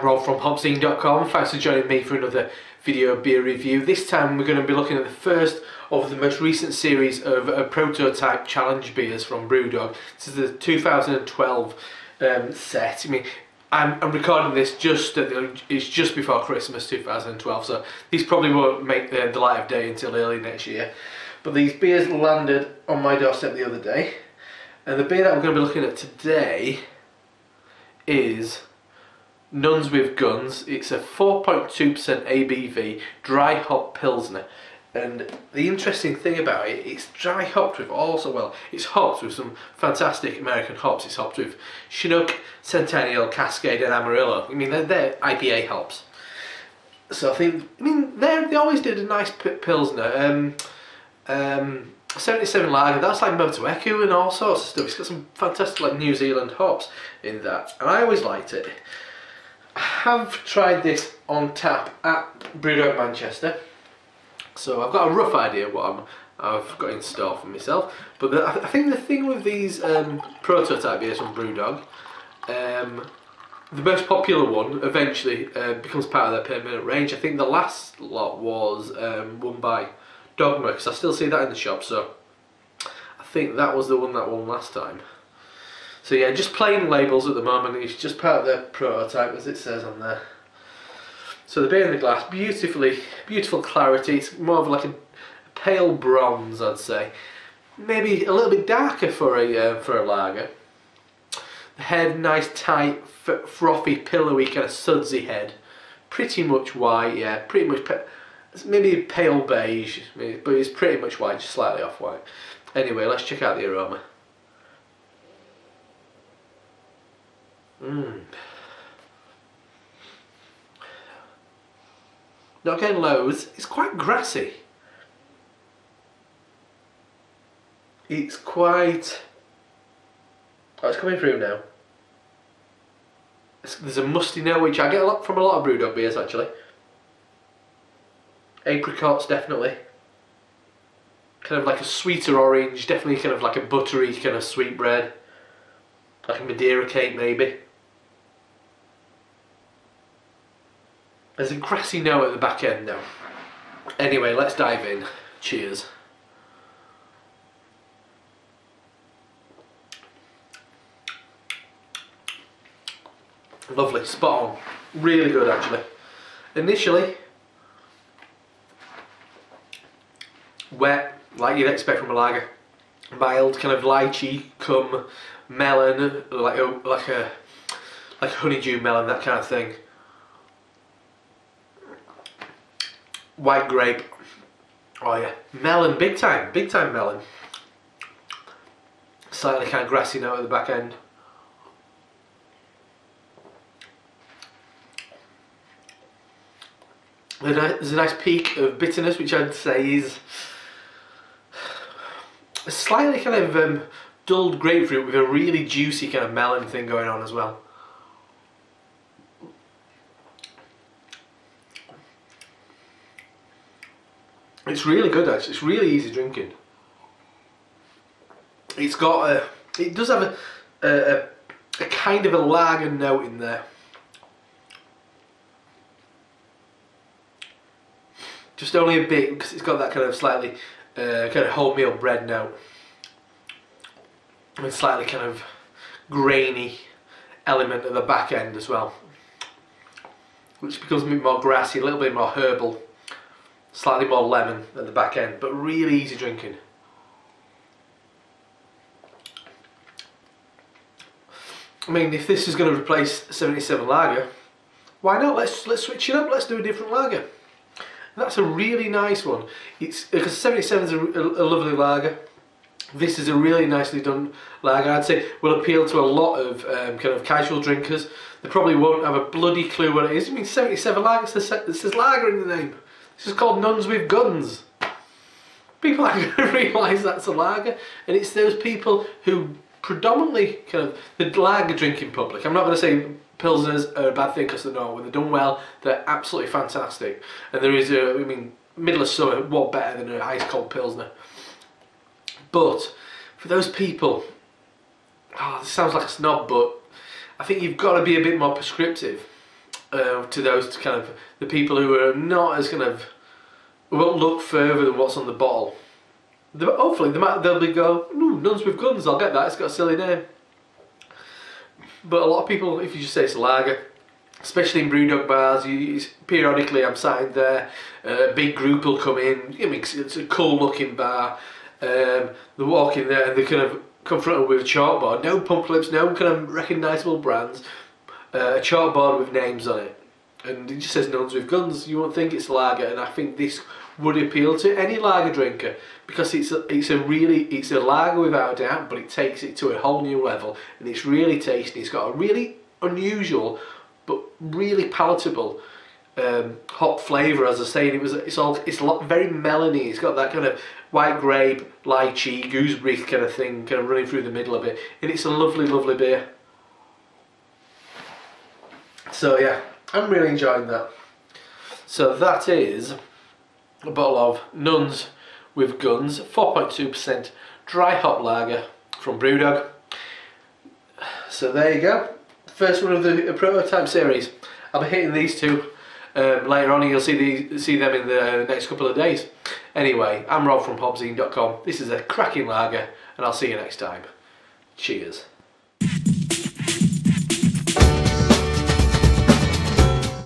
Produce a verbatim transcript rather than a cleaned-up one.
I'm Rob from HopZine dot com. Thanks for joining me for another video beer review. This time we're going to be looking at the first of the most recent series of uh, prototype challenge beers from BrewDog. This is the two thousand twelve um, set. I mean, I'm, I'm recording this just at the, it's just before Christmas two thousand twelve, so these probably won't make the, the light of day until early next year. But these beers landed on my doorstep the other day, and the beer that we're going to be looking at today is Nuns with Guns. It's a four point two percent A B V dry hop pilsner, and the interesting thing about it, it's dry hopped with also well, it's hopped with some fantastic American hops. It's hopped with Chinook, Centennial, Cascade, and Amarillo. I mean, they're, they're I P A hops. So I think I mean they they always did a nice pilsner. Um, um, seventy-seven lager, that's like Motueku and all sorts of stuff. It's got some fantastic like New Zealand hops in that, and I always liked it. I have tried this on tap at BrewDog Manchester, so I've got a rough idea what I'm, I've got in store for myself. But the, I think the thing with these um, prototype beers from BrewDog, um, the most popular one eventually uh, becomes part of their permanent range. I think the last lot was um, won by Dogma, because I still see that in the shop, so I think that was the one that won last time. So yeah, just plain labels at the moment. It's just part of their prototype, as it says on there. So the beer in the glass, beautifully, beautiful clarity. It's more of like a pale bronze, I'd say. Maybe a little bit darker for a uh, for a lager. The head, nice, tight, f frothy, pillowy, kind of sudsy head. Pretty much white, yeah. Pretty much, it's maybe pale beige, maybe, but it's pretty much white, just slightly off white. Anyway, let's check out the aroma. Mmm. Not getting loads. It's quite grassy. It's quite... Oh, it's coming through now. It's, there's a musty note, which I get a lot from a lot of BrewDog beers actually. Apricots, definitely. Kind of like a sweeter orange, definitely kind of like a buttery kind of sweetbread. Like a Madeira cake maybe. There's a grassy note at the back end though. Anyway, let's dive in. Cheers. Lovely, spot on. Really good actually. Initially, wet, like you'd expect from a lager. Mild, kind of lychee, cum, melon, like a, like a like honeydew melon, that kind of thing. White grape. Oh yeah, melon, big time, big time melon. Slightly kind of grassy note at the back end. There's a nice peak of bitterness, which I'd say is a slightly kind of um, dulled grapefruit with a really juicy kind of melon thing going on as well. It's really good actually, it's really easy drinking. It's got a, it does have a, a, a kind of a lager note in there. Just only a bit, because it's got that kind of slightly Uh, kind of wholemeal bread note and slightly kind of grainy element at the back end as well, which becomes a bit more grassy, a little bit more herbal, slightly more lemon at the back end, but really easy drinking. I mean, if this is going to replace seventy-seven lager, why not? Let's let's switch it up. Let's do a different lager. That's a really nice one. It's because seventy-seven is a, a, a lovely lager. This is a really nicely done lager. I'd say will appeal to a lot of um, kind of casual drinkers. They probably won't have a bloody clue what it is. I mean, seventy-seven lager. It says lager in the name. This is called Nuns with Guns. People aren't going to realise that's a lager, and it's those people who predominantly kind of the lager drinking public. I'm not going to say pilsners are a bad thing, because they're not. When they're done well, they're absolutely fantastic. And there is a, I mean, middle of summer, what better than an ice cold pilsner? But for those people, oh, this sounds like a snob, but I think you've got to be a bit more prescriptive. uh, to those kind of the people who are not as kind of won't look further than what's on the bottle. They, hopefully they might, they'll be go, Nuns with Guns, I'll get that, it's got a silly name. But a lot of people, if you just say it's a lager, especially in BrewDog bars, you, periodically I'm sat in there, a uh, big group will come in, I mean, it's a cool looking bar, um, they walk in there and they're kind of confronted with a chalkboard, no pump clips, no kind of recognisable brands, uh, a chalkboard with names on it. And it just says Nuns with Guns, you won't think it's lager, and I think this would appeal to any lager drinker because it's a, it's a really, it's a lager without a doubt, but it takes it to a whole new level and it's really tasty. It's got a really unusual but really palatable um, hop flavour, as I say. It was, it's all, it's a lot, very melony. It's got that kind of white grape, lychee, gooseberry kind of thing kind of running through the middle of it, and it's a lovely, lovely beer. So yeah, I'm really enjoying that. So that is a bottle of Nuns with Guns, four point two percent dry hop lager from BrewDog. So there you go, first one of the prototype series. I'll be hitting these two um, later on, and you'll see these, see them in the next couple of days. Anyway, I'm Rob from HopZine dot com. This is a cracking lager, and I'll see you next time. Cheers.